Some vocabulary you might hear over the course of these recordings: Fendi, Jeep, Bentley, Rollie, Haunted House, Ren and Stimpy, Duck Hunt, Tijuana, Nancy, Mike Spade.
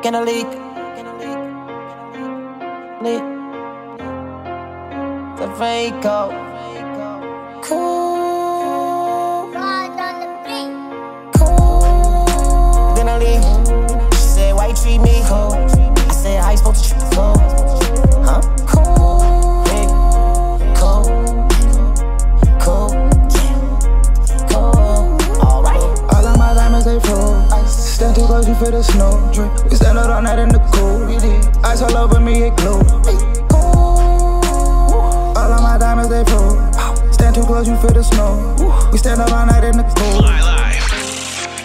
Gonna leak. The fake out. Cool. Cool. Gonna leak. She said, why you treat me cold? I said, how you supposed to treat me cold? Huh? Cool. Hey. Cool. Cool. Yeah. Cool. Alright. All of my diamonds, they froze. Stand too close, you feel the snow drip. We stand out all night in the cool. Ice all over me, it glue. All of my diamonds, they blue. Stand too close, you feel the snow. We stand out all night in the cool. My life,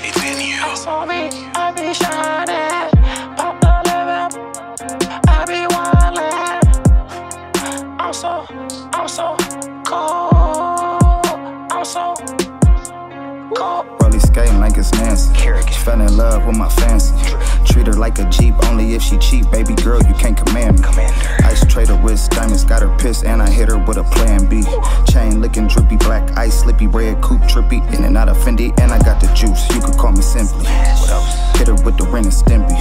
it's in you. I saw me, I be shining. Pop the living, I be wildin'. I'm so cold. I'm so cold. Rolly skating like it's Nancy. She fell in love with my fancy. Treat her like a Jeep, only if she cheap. Baby girl, you can't command me. Ice trade her wrist, diamonds got her pissed, and I hit her with a plan B. Chain licking drippy, black ice slippy, red coupe trippy. In and out of Fendi, and I got the juice. You could call me Simply. What else? Hit her with the Ren and Stimpy.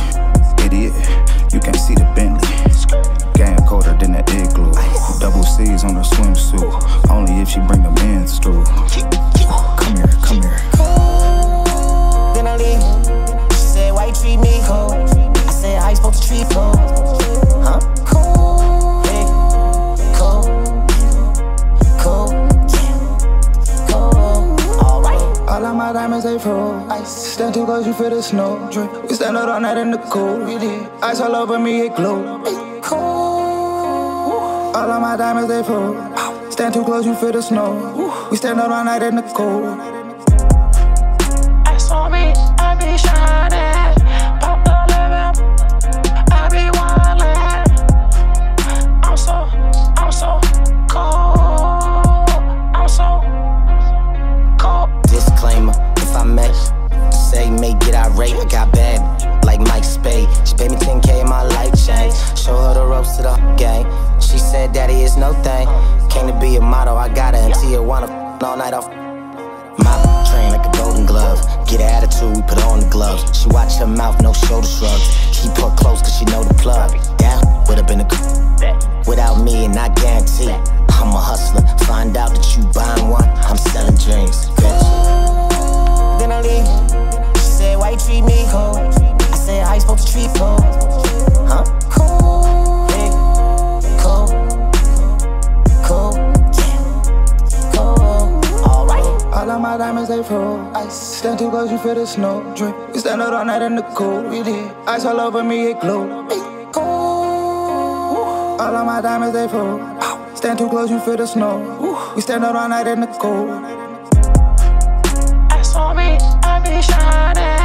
Idiot, you can't see the Bentley. Game colder than the igloo. Double C's on her swimsuit, only if she bring the men's through. Come here, come here. Treat me cold. I said, how you supposed to treat cold? Huh? Cold, hey. Cold, cold, yeah. Cold, alright. All of my diamonds, they froze. Ice. Stand too close, you feel the snow drip. We stand out all night in the cool. Ice all over me, it glow. Cold. All of my diamonds, they froze. Stand too close, you feel the snow. We stand out all night in the cool. I saw me, I be shining. I got bad, like Mike Spade. She paid me 10K, my life changed. Show her the ropes to the game. She said, daddy, it's no thing. Came to be a model, I got her in Tijuana all night off. My train like a golden glove. Get her attitude, we put on the gloves. She watch her mouth, no shoulder shrugs. Keep her close, cause she know the plug. Down, would've been a without me, and I guarantee I'm a hustler, find out that you buying one. I'm selling dreams, bitch. Then I leave. Why you treat me cold? I said, how you supposed to treat cold? Huh? Cold, hey. Cold, cold, yeah. Cold, alright. All of my diamonds, they froze. Ice. Stand too close, you feel the snow drip. We stand out all night in the cool. Ice all over me, it glow. Cold. All of my diamonds, they froze. Stand too close, you feel the snow. We stand out all night in the cold. I saw me, I be shining.